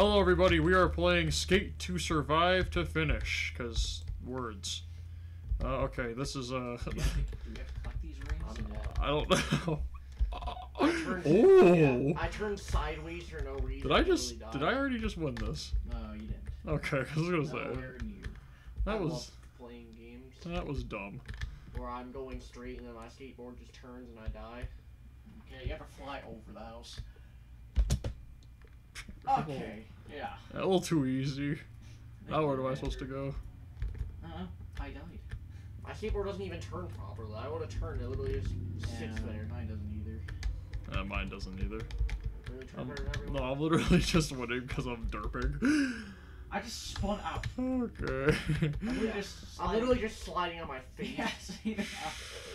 Hello everybody, we are playing Skate to Survive to Finish, because words. Okay, this is Do we have to cut these rings? I don't know. I turned sideways for no reason. Did I already just win this? No, you didn't. Okay, because I was going to say. That was playing games. That was dumb. Where I'm going straight and then my skateboard just turns and I die. Okay, you have to fly over the house. Okay, yeah. A little too easy. Now where am I supposed to go? I died. My skateboard doesn't even turn properly. I would have turned, it literally just sits there. Mine doesn't either. Mine doesn't either. No, I'm literally just winning because I'm derping. I just spun out. Okay. I'm literally just sliding on my face. Yes, yeah.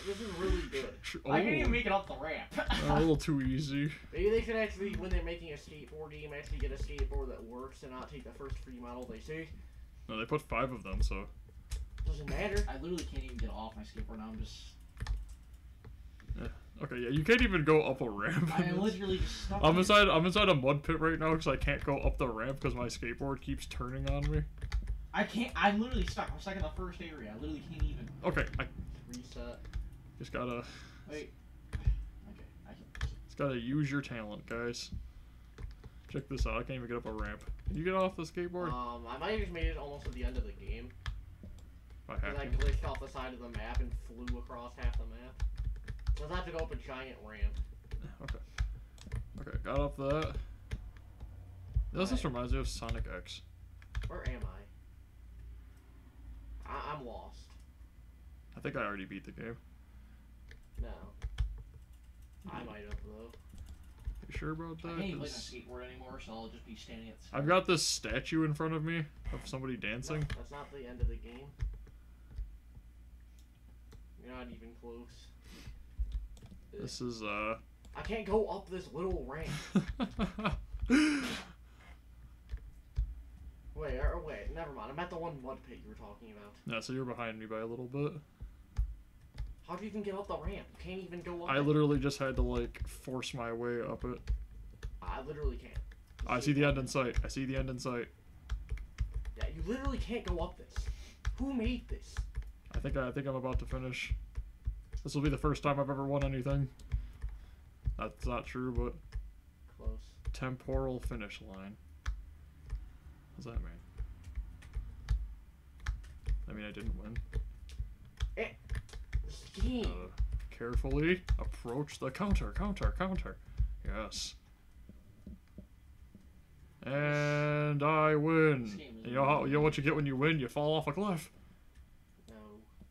This is really good. Oh. I can't even make it off the ramp. A little too easy. Maybe they should actually, when they're making a skateboard game, actually get a skateboard that works and not take the first free model they see. No, they put 5 of them, so. Doesn't matter. I literally can't even get off my skateboard now. I'm just. Yeah. Okay, yeah, you can't even go up a ramp. I'm literally just stuck. I'm inside a mud pit right now because I can't go up the ramp because my skateboard keeps turning on me. I can't. I'm literally stuck. I'm stuck in the first area. I literally can't even. Okay, I reset. Just gotta. Wait. Okay, I can. Just gotta use your talent, guys. Check this out. I can't even get up a ramp. Can you get off the skateboard? I might have just made it almost at the end of the game. By hacking. I glitched off the side of the map and flew across half the map. Does not have to go up a giant ramp. Okay. Okay, got off that. This just reminds me of Sonic X. Where am I? I'm lost. I think I already beat the game. No. I might have, though. You sure about that? I can't even play my skateboard anymore, so I'll just be standing at the side. I've got this statue in front of me of somebody dancing. No, that's not the end of the game. You're not even close. This is, I can't go up this little ramp. wait, never mind. I'm at the one mud pit you were talking about. Yeah, so you're behind me by a little bit. How do you even get up the ramp? You can't even go up it. I literally just had to, like, force my way up it. I literally can't. I see the end in sight. I see the end in sight. Yeah, you literally can't go up this. Who made this? I think I'm about to finish. This will be the first time I've ever won anything. That's not true, but close. Temporal finish line. What does that mean? I mean, I didn't win. Carefully approach the counter. Yes. And I win. You know what you get when you win? You fall off a cliff. No.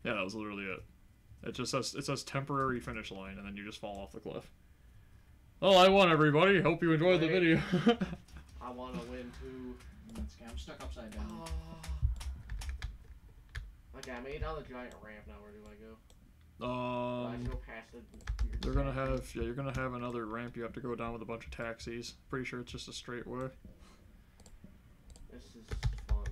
Yeah, that was literally it. It just says, it says temporary finish line, and then you just fall off the cliff. Well, I won, everybody. Hope you enjoyed the video. I want to win, too. I'm stuck upside down. Okay, I made it down the giant ramp. Now where do I go? I go past the weird you're going to have another ramp. You have to go down with a bunch of taxis. Pretty sure it's just a straight way. This is fun.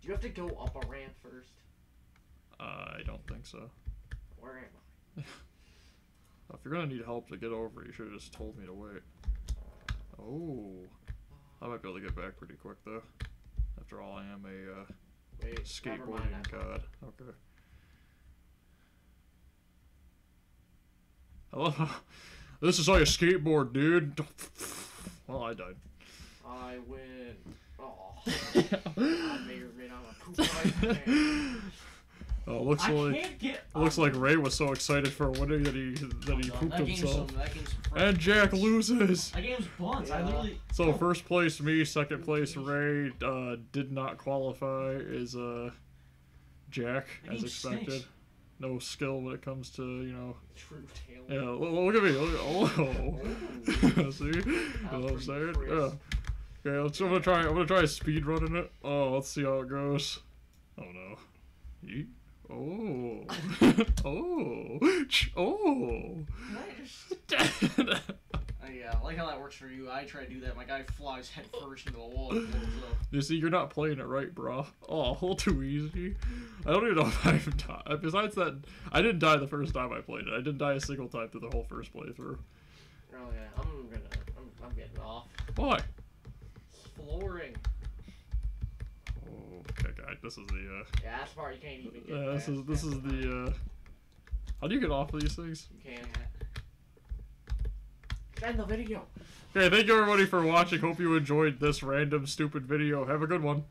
You have to go up a ramp first. I don't think so. Where am I? If you're gonna need help to get over, you should have just told me to wait. Oh, I might be able to get back pretty quick though. After all, I am a skateboarding god. Okay. Hello. This is how you skateboard, dude. Well, I died. I win. Oh, I may or may not have pooped right there. Oh, looks like Ray was so excited for winning that he pooped himself. And Jack loses. That game's buns. Yeah. I literally. So first place me, second place Ray. Did not qualify. Is Jack as expected? Stinks. No skill when it comes to, you know. True talent. Yeah, look at me. Oh, see, I'm saying. Yeah. Okay, I'm gonna try speed running it. Oh, let's see how it goes. Oh no. Oh. Oh. Yeah, I like how that works for you. I try to do that. My guy flies headfirst into the wall. You see, you're not playing it right, bro. Oh, a whole too easy. I don't even know if I've died. Besides that, I didn't die the first time I played it. I didn't die a single time through the whole first playthrough. Oh yeah, I'm gonna. getting off. Why? Flooring. Okay, guys, this is the. Yeah, that's the part you can't even get. Yeah, this is the. How do you get off of these things? You can't. End the video. Okay, thank you everybody for watching. Hope you enjoyed this random stupid video. Have a good one.